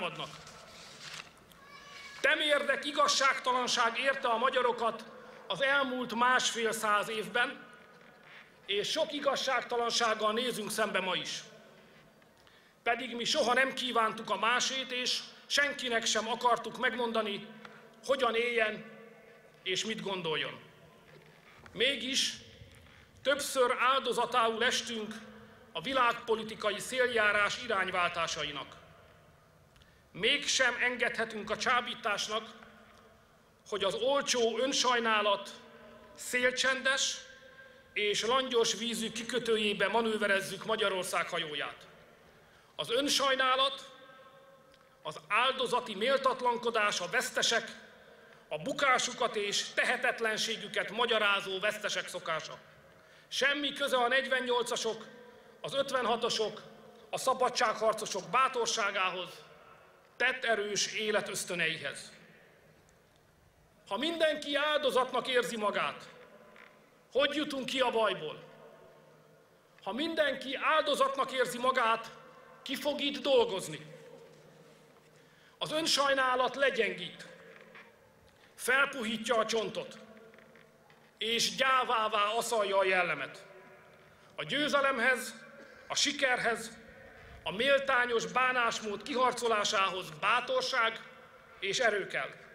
támadnak. Temérdek igazságtalanság érte a magyarokat az elmúlt 1,5 évben, és sok igazságtalansággal nézünk szembe ma is. Pedig mi soha nem kívántuk a másét, és senkinek sem akartuk megmondani, hogyan éljen és mit gondoljon. Mégis többször áldozatául estünk a világpolitikai széljárás irányváltásainak. Mégsem engedhetünk a csábításnak, hogy az olcsó önsajnálat szélcsendes és langyos vízű kikötőjébe manőverezzük Magyarország hajóját. Az önsajnálat, az áldozati méltatlankodás, a vesztesek, a bukásukat és tehetetlenségüket magyarázó vesztesek szokása. Semmi köze a 48-asok, az 56-osok, a szabadságharcosok bátorságához, tett erős élet ösztöneihez. Ha mindenki áldozatnak érzi magát, hogy jutunk ki a bajból? Ha mindenki áldozatnak érzi magát, ki fog itt dolgozni? Az önsajnálat legyengít, felpuhítja a csontot, és gyávává aszalja a jellemet. A győzelemhez, a sikerhez, a méltányos bánásmód kiharcolásához bátorság és erő kell.